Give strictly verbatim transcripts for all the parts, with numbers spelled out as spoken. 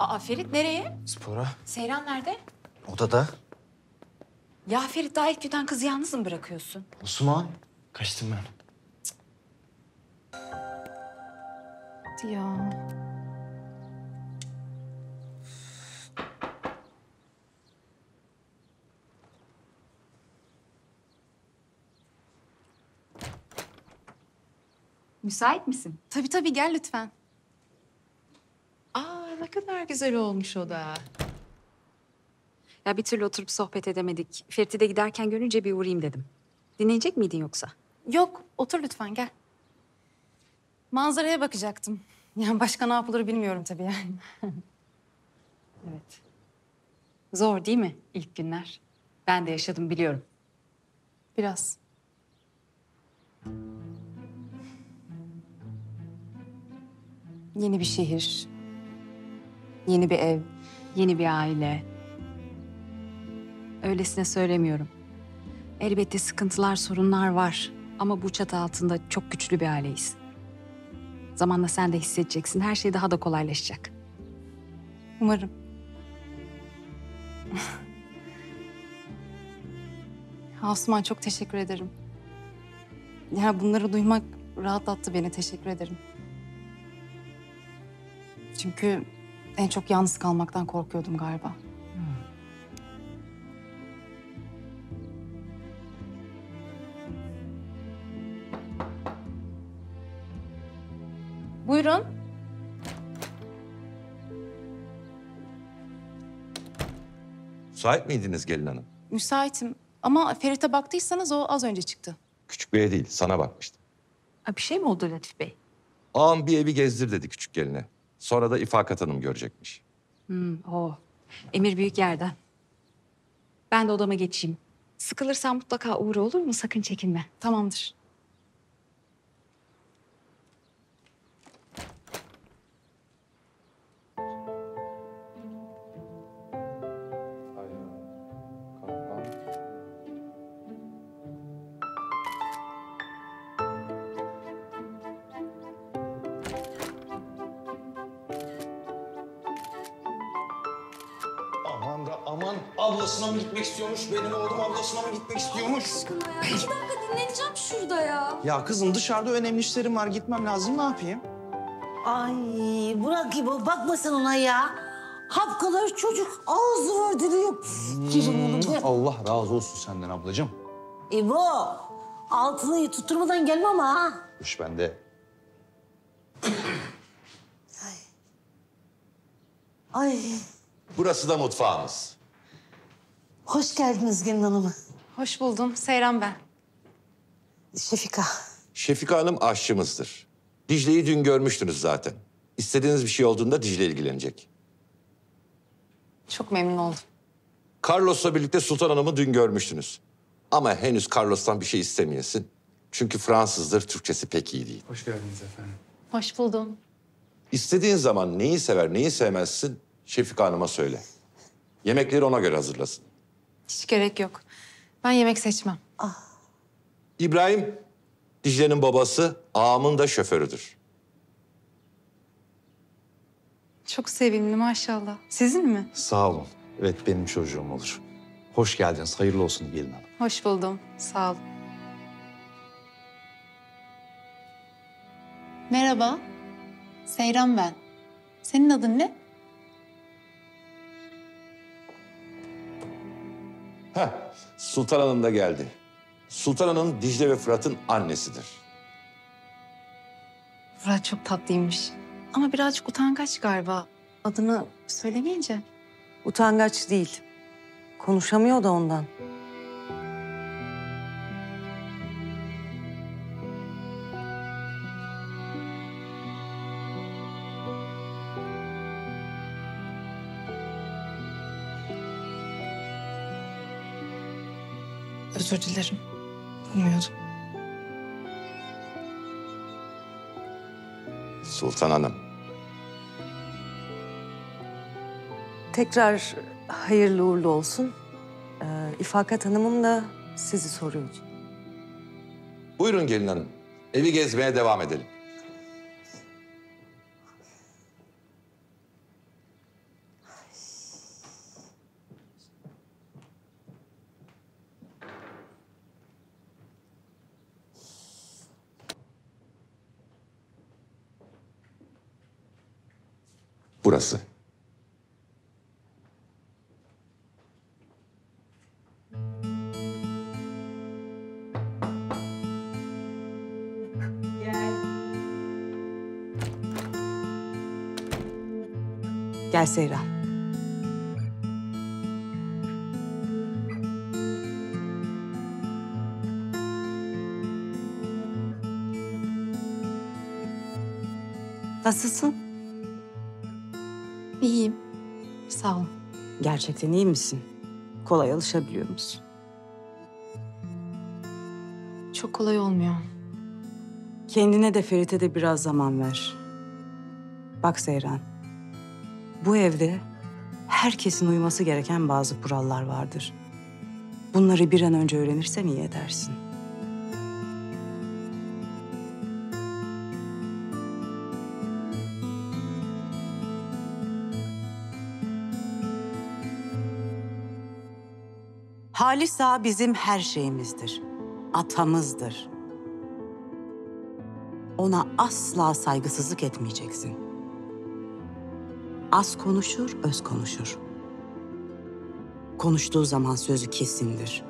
Aa Ferit nereye? Spora. Seyran nerede? Odada. Ya Ferit daha ilk günden kızı yalnız mı bırakıyorsun? Osman. Kaçtım ben. Cık. Ya. Müsait misin? Tabii tabii gel lütfen. Aa ne kadar güzel olmuş o da. Ya bir türlü oturup sohbet edemedik. Ferit'i de giderken görünce bir uğrayayım dedim. Dinleyecek miydin yoksa? Yok otur lütfen gel. Manzaraya bakacaktım. Yani başka ne yapılır bilmiyorum tabii yani. Evet. Zor değil mi ilk günler? Ben de yaşadım biliyorum. Biraz. Yeni bir şehir, yeni bir ev, yeni bir aile. Öylesine söylemiyorum. Elbette sıkıntılar, sorunlar var. Ama bu çatı altında çok güçlü bir aileyiz. Zamanla sen de hissedeceksin. Her şey daha da kolaylaşacak. Umarım. Asuman çok teşekkür ederim. Ya bunları duymak rahatlattı beni. Teşekkür ederim. Çünkü en çok yalnız kalmaktan korkuyordum galiba. Buyurun. Müsait miydiniz gelin hanım? Müsaitim. Ama Ferit'e baktıysanız o az önce çıktı. Küçük beye değil, sana bakmıştım. Ha, bir şey mi oldu Latif Bey? Ağam bir evi gezdir dedi küçük geline. Sonra da İfakat Hanım görecekmiş. Hmm, o. Emir büyük yerden. Ben de odama geçeyim. Sıkılırsan mutlaka uğra olur mu? Sakın çekinme. Tamamdır. Aman ablasına mı gitmek istiyormuş? Benim oğlum ablasına mı gitmek istiyormuş? Aşkım ya iki dakika dinleneceğim şurada ya. Ya kızım dışarıda önemli işlerim var. Gitmem lazım. Ne yapayım? Ay bırak İbo. Bakma sen ona ya. Hapkalar çocuk ağzı var diliyor. Hmm, Allah razı olsun senden ablacığım. İbo altını tutturmadan gelme ama ha. Düş bende. Ay. Ay. Burası da mutfağımız. Hoş geldiniz Gelin Hanım. Hoş buldum. Seyran ben. Şefika. Şefika Hanım aşçımızdır. Dicle'yi dün görmüştünüz zaten. İstediğiniz bir şey olduğunda Dicle ilgilenecek. Çok memnun oldum. Carlos'la birlikte Sultan Hanım'ı dün görmüştünüz. Ama henüz Carlos'tan bir şey istemeyesin. Çünkü Fransızdır, Türkçesi pek iyi değil. Hoş geldiniz efendim. Hoş buldum. İstediğin zaman neyi sever, neyi sevmezsin... Şefika Hanım'a söyle. Yemekleri ona göre hazırlasın. Hiç gerek yok. Ben yemek seçmem. Ah. İbrahim, Dicle'nin babası, ağamın da şoförüdür. Çok sevimli maşallah. Sizin mi? Sağ olun. Evet, benim çocuğum olur. Hoş geldiniz, hayırlı olsun Gelin Hanım. Hoş buldum, sağ olun. Merhaba, Seyran ben. Senin adın ne? Heh, Sultan Hanım da geldi. Sultan Hanım, Dicle ve Fırat'ın annesidir. Fırat çok tatlıymış. Ama birazcık utangaç galiba. Adını söylemeyince. Utangaç değil. Konuşamıyor da ondan. Özür dilerim. Bilmiyordum. Sultan Hanım. Tekrar hayırlı uğurlu olsun. Ee, İfakat Hanım'ım da sizi soruyor. Buyurun Gelin Hanım. Evi gezmeye devam edelim. burası. Gel. Gel Seyran. Nasılsın? İyiyim. Sağ ol. Gerçekten iyi misin? Kolay alışabiliyor musun? Çok kolay olmuyor. Kendine de Ferit'e de biraz zaman ver. Bak Seyran, bu evde herkesin uyması gereken bazı kurallar vardır. Bunları bir an önce öğrenirsen iyi edersin. Halis Ağa bizim her şeyimizdir, atamızdır. Ona asla saygısızlık etmeyeceksin. Az konuşur, öz konuşur. Konuştuğu zaman sözü kesindir.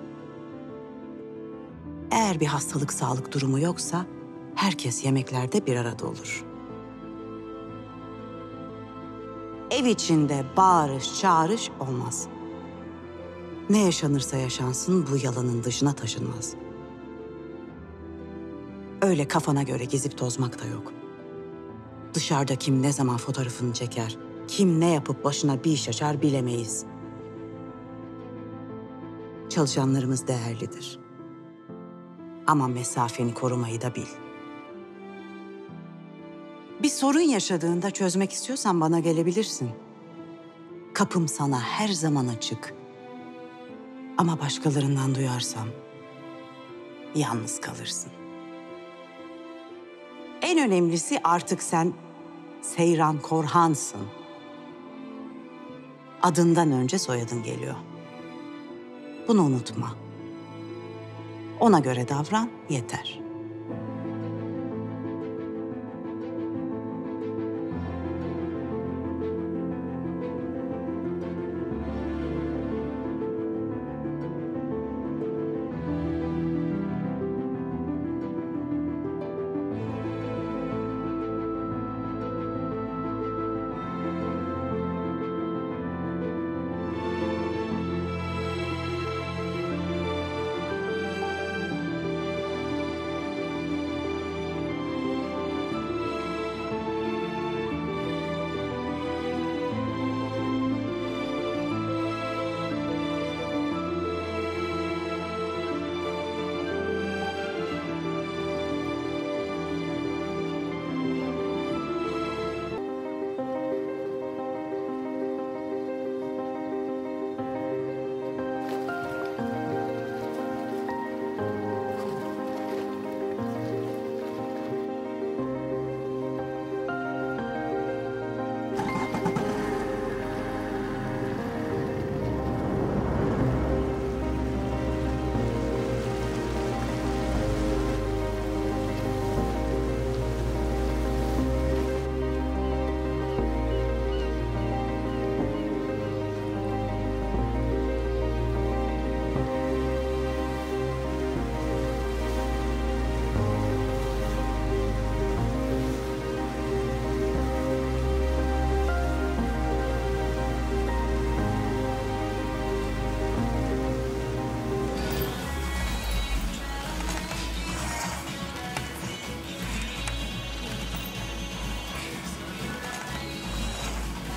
Eğer bir hastalık, sağlık durumu yoksa herkes yemeklerde bir arada olur. Ev içinde bağırış, çağırış olmaz. Ne yaşanırsa yaşansın bu yalanın dışına taşınmaz. Öyle kafana göre gezip tozmak da yok. Dışarıda kim ne zaman fotoğrafını çeker, kim ne yapıp başına bir iş açar bilemeyiz. Çalışanlarımız değerlidir. Ama mesafeni korumayı da bil. Bir sorun yaşadığında çözmek istiyorsan bana gelebilirsin. Kapım sana her zaman açık. Ama başkalarından duyarsam yalnız kalırsın. En önemlisi artık sen Seyran Korhan'sın. Adından önce soyadın geliyor. Bunu unutma. Ona göre davran yeter.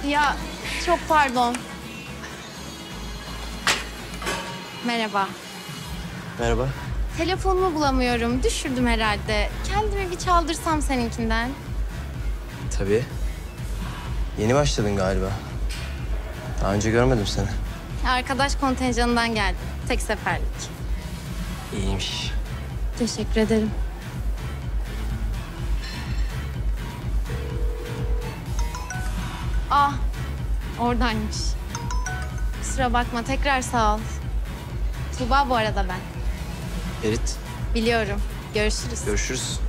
Ya çok pardon. Merhaba. Merhaba. Telefonumu bulamıyorum. Düşürdüm herhalde. Kendimi bir çaldırsam seninkinden. Tabii. Yeni başladın galiba. Daha önce görmedim seni. Arkadaş kontenjanından geldim. Tek seferlik. İyiymiş. Teşekkür ederim. Ah, oradaymış. Kusura bakma, tekrar sağ ol. Tuba bu arada ben. Ferit. Biliyorum. Görüşürüz. Görüşürüz.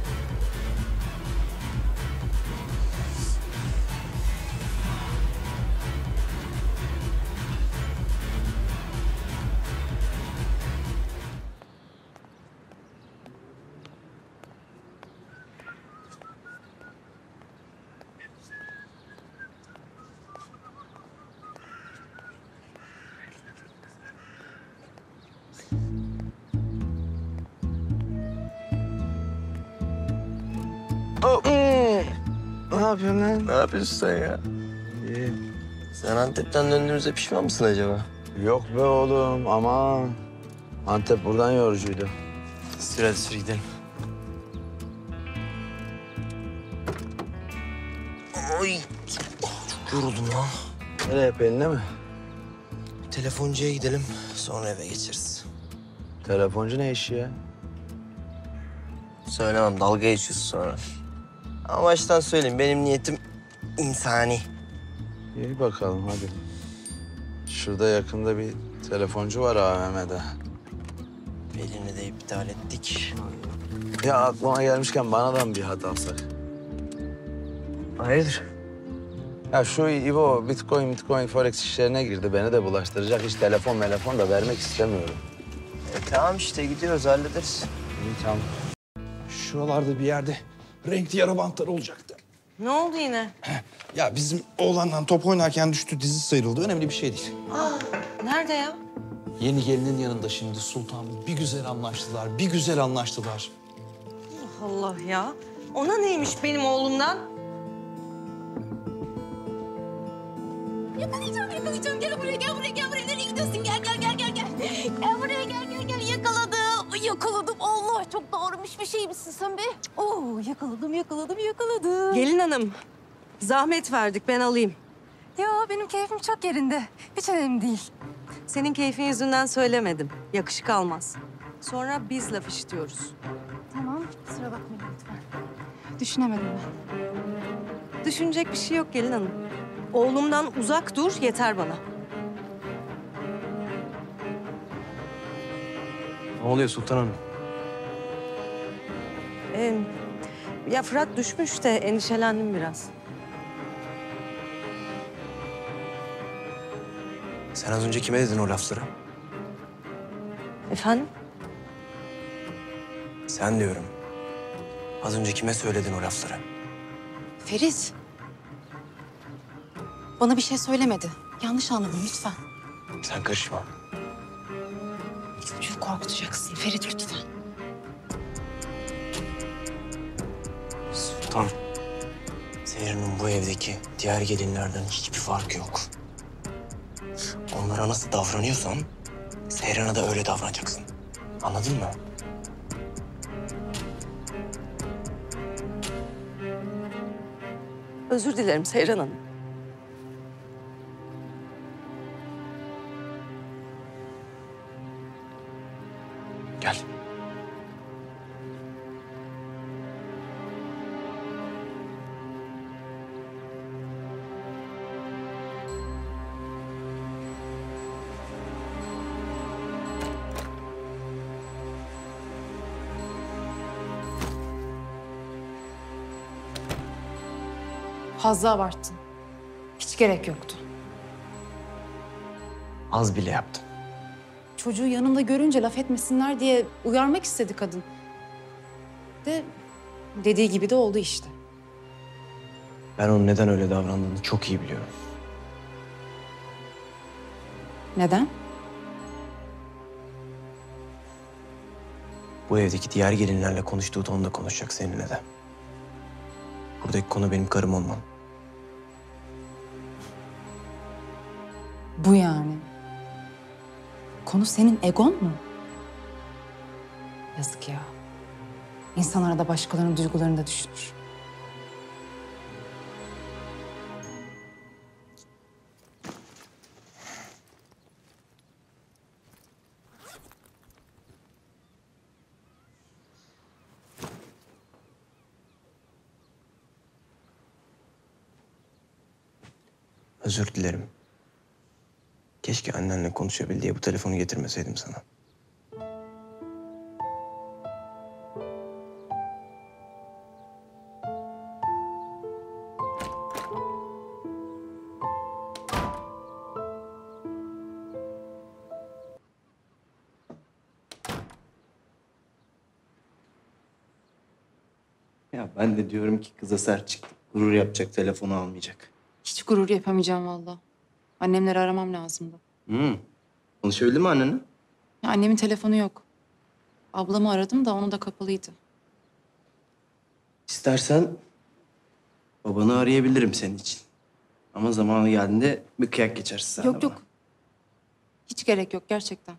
Ne yapıyorsun lan? Ne yapıyorsun sen ya? İyi. Sen Antep'ten döndüğümüzde pişman mısın acaba? Yok be oğlum ama Antep buradan yorucuydu. Sür hadi sür gidelim. Oy. Çok yoruldum lan. Nereye peline mi? Telefoncuya gidelim sonra eve geçeriz. Telefoncu ne işi ya? Söylemem dalga geçiyorsun sonra. Ama baştan söyleyeyim benim niyetim insani. İyi bakalım hadi. Şurada yakında bir telefoncu var A V M'de. Belini de iptal ettik. Ya aklıma gelmişken bana da mı bir hat alsak? Hayırdır? Ya şu İvo Bitcoin, Bitcoin Forex işlerine girdi. Beni de bulaştıracak. Hiç telefon, telefon da vermek istemiyorum. E, tamam işte gidiyoruz hallederiz. İyi tamam. Şuralarda bir yerde renkli yara bantları olacaktı. Ne oldu yine? Ya bizim oğlandan top oynarken düştü, dizi sıyrıldı. Önemli bir şey değil. Aa, nerede ya? Yeni gelinin yanında şimdi Sultan. Bir güzel anlaştılar, bir güzel anlaştılar. Allah Allah ya. Ona neymiş benim oğlumdan? Yakalayacağım, yakalayacağım. Gel buraya, gel buraya, gel buraya. Nereye gidiyorsun? Gel, gel, gel, gel, gel. Gel buraya, gel, gel, gel. Yakaladım, yakaladım. Allah, çok doğrumuş bir şey misin sen be? Oo, yakaladım, yakaladım, yakaladım. Gelin hanım, zahmet verdik. Ben alayım. Ya benim keyfim çok yerinde. Hiç önemli değil. Senin keyfin yüzünden söylemedim. Yakışık almaz. Sonra biz laf işitiyoruz. Tamam, kusura bakmayın lütfen. Düşünemedim ben. Düşünecek bir şey yok gelin hanım. Oğlumdan uzak dur, yeter bana. Ne oluyor Sultan Hanım? Ee, ya Fırat düşmüş de endişelendim biraz. Sen az önce kime dedin o lafları? Efendim? Sen diyorum. Az önce kime söyledin o lafları? Ferit. Bana bir şey söylemedi. Yanlış anladın lütfen. Sen karışma. Çocuğu korkutacaksın Ferit lütfen. Sultan, Zehir'in bu evdeki diğer gelinlerden hiçbir farkı yok. Onlara nasıl davranıyorsan Zehir'e de öyle davranacaksın. Anladın mı? Özür dilerim Zehir Hanım. Gel. Fazla abarttın. Hiç gerek yoktu. Az bile yaptın. Çocuğu yanımda görünce laf etmesinler diye uyarmak istedi kadın. De dediği gibi de oldu işte. Ben onun neden öyle davrandığını çok iyi biliyorum. Neden? Bu evdeki diğer gelinlerle konuştuğu da onu da konuşacak seninle de. Buradaki konu benim karım olmam. Bu yani. Konu senin egon mu? Yazık ya. İnsan arada başkalarının duygularını da düşünür. Özür dilerim. Keşke annenle konuşabil diye bu telefonu getirmeseydim sana. Ya ben de diyorum ki kıza sert çıktım. Gurur yapacak, telefonu almayacak. Hiç gurur yapamayacağım vallahi. Annemleri aramam lazımdı. Hmm. Konuşabildin mi annene? Ya annemin telefonu yok. Ablamı aradım da onun da kapalıydı. İstersen babanı arayabilirim senin için. Ama zamanı geldiğinde bir kıyak geçersin sen. Yok yok. Bana. Hiç gerek yok gerçekten.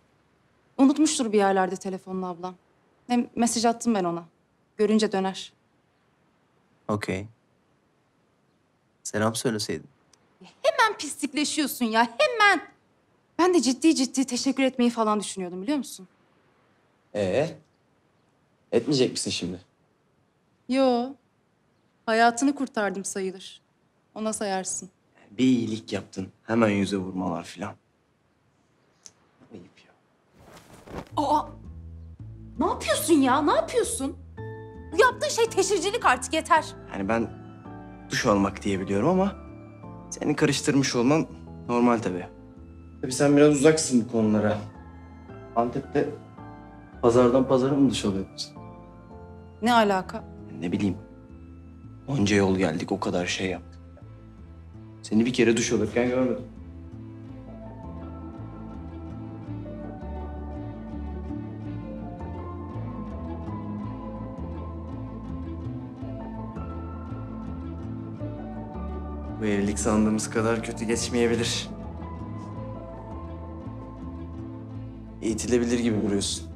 Unutmuştur bir yerlerde telefonunu ablam. Hem mesaj attım ben ona. Görünce döner. Okey. Selam söyleseydin. Hemen pislikleşiyorsun ya, hemen. Ben de ciddi ciddi teşekkür etmeyi falan düşünüyordum biliyor musun? Ee? Etmeyecek misin şimdi? Yo. Hayatını kurtardım sayılır. Ona sayarsın. Bir iyilik yaptın. Hemen yüze vurmalar filan. Ayıp ya. Aa! Ne yapıyorsun ya? Ne yapıyorsun? Bu yaptığın şey teşhircilik artık yeter. Yani ben duş almak diye biliyorum ama seni karıştırmış olman normal tabii. Tabii sen biraz uzaksın bu konulara. Antep'te pazardan pazara mı duş alıyorsun? Ne alaka? Ne bileyim. Onca yol geldik, o kadar şey yaptık. Seni bir kere duş alırken görmedim. Bu evlilik sandığımız kadar kötü geçmeyebilir. İtilebilir gibi duruyorsun.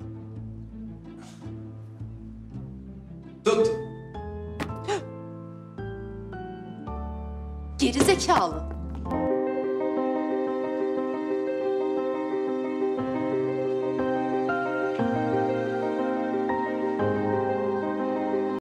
Tut! Gerizekalı.